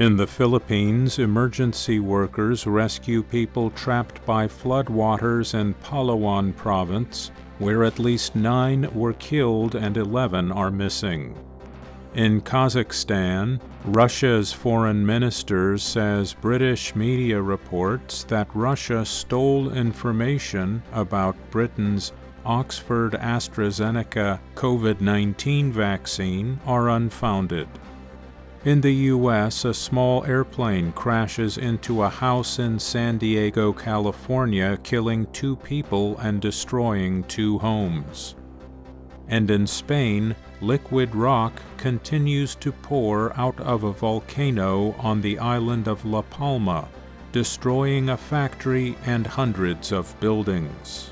In the Philippines, emergency workers rescue people trapped by floodwaters in Palawan province, where at least 9 were killed and 11 are missing. In Kazakhstan, Russia's foreign minister says British media reports that Russia stole information about Britain's Oxford-AstraZeneca COVID-19 vaccine are unfounded. In the U.S., a small airplane crashes into a house in San Diego, California, killing 2 people and destroying 2 homes. And in Spain, liquid rock continues to pour out of a volcano on the island of La Palma, destroying a factory and hundreds of buildings.